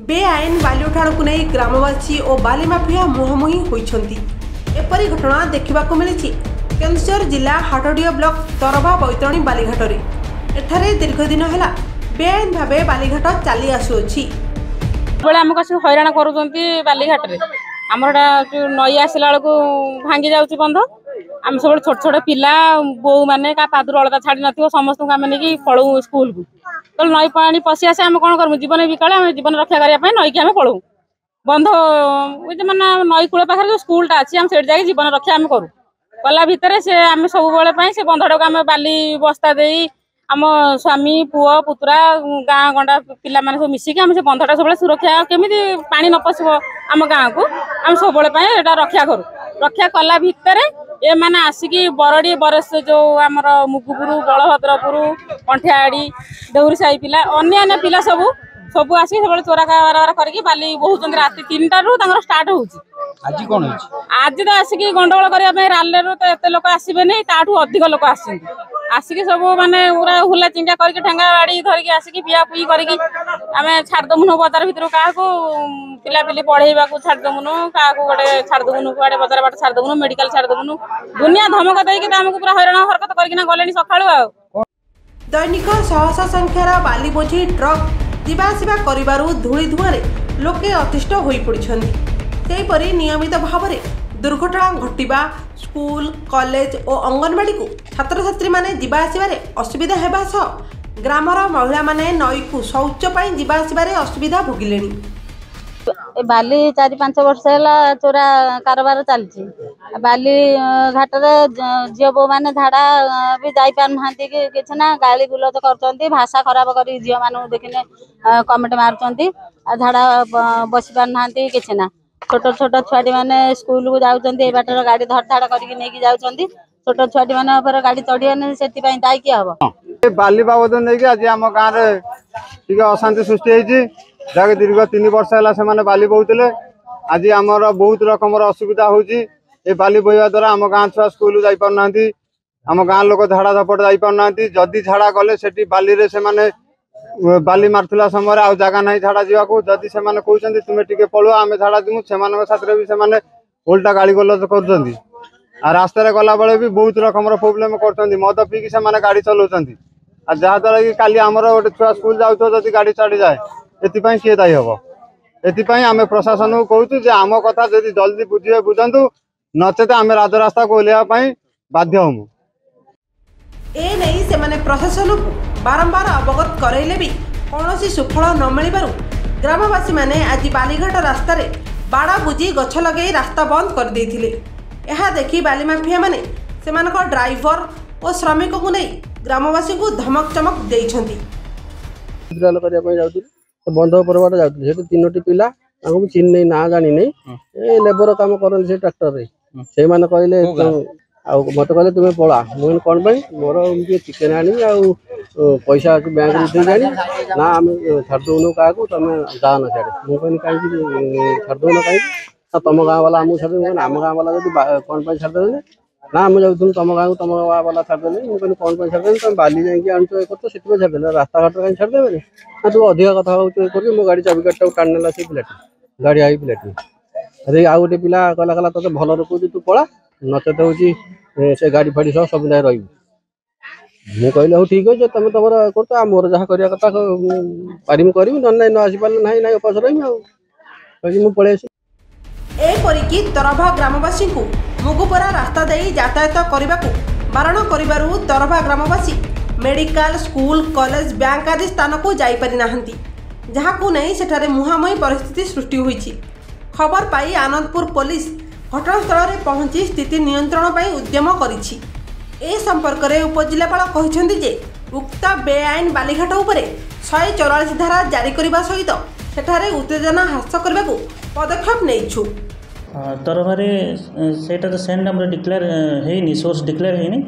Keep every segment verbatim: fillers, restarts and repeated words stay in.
बेआईन बालि उठाण को नहीं ग्रामवासी और बाली माफिया मुहांमुही होती एपरी घटना देखा मिली केन्दुझर जिला हाटडिया ब्लॉक तरभा बैतरणी बालीघाट में एठारे दीर्घदिन है बेआईन भाव बालीघाट चली आसुच्छी आम का सब हैरान करीघाट में आम जो नई आसला बेलू भांगी जाऊँच बंध आम सब छोट छोट पिला बो मैंने क्या पादर अलग छाड़ न समस्त आम नहीं पलू स्कूल को तो नई पा पशि आसे आम कौन कर जीवन विकाल आम जीवन रक्षा करने नईकी आम पलू बंध मैंने नई कूल पाखे जो स्कूलटा अच्छी आम से जाए जीवन रक्षा आम करूँ कला भितर से आम सब से बंधटा को आम बाली बस्ता दे आम स्वामी पुओ पुतरा गाँ गंडा पिला माने सब मिसिक आम से बंधटा सब सुरक्षा केमी पानी न पशु आम गाँ को आम सब रक्षा करूँ रक्षा कला भितर ये मैंने आसिक बरडी बरस जो आमर मुगुपुर बलभद्रपुर कंठियाड़ी देउरी साई पिला अन्य पिला सब सब आसिक सब चोरा कार करके बाली बहुत राति तीन टारू स्टार्ट हो आज कौन आज तो आसिक गंडगोल करने राले तो ये लोक आसबे नहीं अधिक लोक आस आसिक सब मानने पूरा हुला चिंगा करके ठेंगा बाड़ी धरिकी आसिक पिया पी करके आम छाड़देमुन बजार भितर क्या पिला पिली पढ़ेवा छाड़देमुन क्या गोटे छाड़देमुन कड़े बजार बाट छाड़देमुन मेडिकल छाड़देमुन दुनिया धमक देक आमको पूरा हईराण हरकत करना गले सका दैनिक शहश संख्यार बाली बोझी ट्रक जावासवा कर धूली धुआं लोके अतिष्ठ हो पड़ते सेपरी नियमित भाव में दुर्घटना घटवा स्कूल कॉलेज और अंगनवाड़ी को छात्र छात्री मैंने जावासवे असुविधा होगा सह ग्रामर महिला मैंने नई को शौच जावासवे असुविधा भोगिले बाली चार पांच वर्ष है चोरा कारबार चलती बाली घाट झी बो मैंने झाड़ा भी जापना कि गाली गुलज कर भाषा खराब कर झील मानू देखने कमेंट मार्च झाड़ा बस पार ना कि छोट छोट छुआटी मैंने स्कूल को जाऊँगी बाटर गाड़ी धड़धाड़ करके जाऊँगी छोट छुआटी मैंने गाड़ी चढ़ी से दायी किए हम बाली बाबद नहीं आज आम गाँव में अशांति सृष्टि होगी दीर्घ तीन वर्ष है बाली बोले आज आमर बहुत रकम असुविधा हो बाली बोवा द्वारा आम गाँव छुआ स्कूल जापार ना आम गाँव लोक झाड़ा झपट जापार ना जदि झाड़ा गले से बाली बाली मार्ला समय आज जगह ना झाड़ा जावाक जदि से कहते तुम्हें टी पलु आम झाड़ा जीवु से भी उल्टा गाड़ी गलज कर रास्तार गला बेले भी बहुत रकम प्रोब्लेम कर मद पीक से गाड़ी चलावती जहाद्वारा कि काली आमर गोटे छुआ स्कूल जाऊ जी गाड़ी चढ़ी जाए ये किए दायी हे ये आम प्रशासन को कहूँ आम कथा जब जल्दी बुझे बुझातु नचेत आम राजरास्ता को ओह्लैवाई बाध्य हमु ए नहीं से माने प्रशासन को बारंबार अवगत करैले भी कौनसी सुफल न मिलबारु ग्रामवासी माने आज बालीघाट रास्तार बाड़ा बुझी गछ लगे रास्ता बंद कर देथिले। यह देखी बाली माफिया माने सेमानका ड्राइवर और श्रमिक को नहीं ग्रामवासी को धमक चमक देछंती विद्राल करिया पय जाउथिले तो बंधो परबाट जाउथिले से तीनोटी पिला ताको चिन्ह नै ना जानि नै ए लेबर काम करन से ट्रैक्टर रे से माने कहले आ मत कहले तुम पला मुझे कौन मोर चिकेन आनी पैसा बैंक आनी ना आम छाड़देन क्या तुम जा न छाड़े मुझे कहीं छाड़देन कहीं तुम गाँव वाला आमको छाड़देन आम गाँव वाला जब कौन छाड़दे ना आम जाऊँ तुम गाँव को तुम गाँव वाला छाड़देन मुझे कौन छाड़देन तुम बाली जाए कर छाड़दे रास्ता घाट कहीं छाड़देवे ना तुम अधिक कथ हो मो गाड़ी चाबी गाड़ी टाणी ना से पिलाटी गाड़ी आई पिलाटी अरे आउ गोटे पिला कहला कहला तक भल रखुच तू पला नचेत हूँ से गाड़ी फाड़ी सह सब रही मुझे कहले हूँ ठीक अच्छे तुम तुम कर मोर जहाँ करा कथा पारिम करी ना न आसी पारे ना ना उपास रही कहीं पलि एपरिकी तरभा ग्रामवासी को मुगुपरा रास्ता दे यातायात करने को बारण कर तरभा ग्रामवासी मेडिकल स्कूल कॉलेज बैंक आदि स्थान को जापारी ना जहाँ को नहीं सेठारे मुहांमुही परिस्थिति सृष्टि होती। खबर पाई आनंदपुर पुलिस घटनास्थल में पहुंची स्थिति नियंत्रण पर उद्यम करिछि। ए संपर्क में उपजिलापाल कहिसेंति जे उक्त बेआईन बालीघाट उपरे शहे चौरासी धारा जारी करने सहित सेठारे उत्तेजना ह्रास करने को पदक्षेप नेइछु। तरफारे सेटा तो सेंड नंबर डिक्लेयर है सोर्स डिक्लेयर है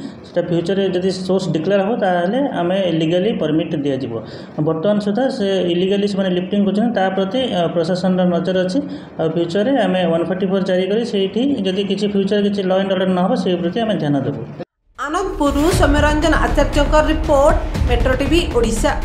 फ्यूचर जब सोर्स डिक्लेयर हम ताहले आमे इलीगली परमिट दि जाव बर्तमान सुधा से इलीगली से लिफ्टिंग करा प्रति प्रशासन नजर अच्छी फ्यूचर में आम एक सौ चौवालीस जारी करी किसी फ्यूचर किसी लॉ एंड ऑर्डर न हो से प्रति आम ध्यान देवु। Anandpur Soumyaranjan Acharya report metro TV Odisha.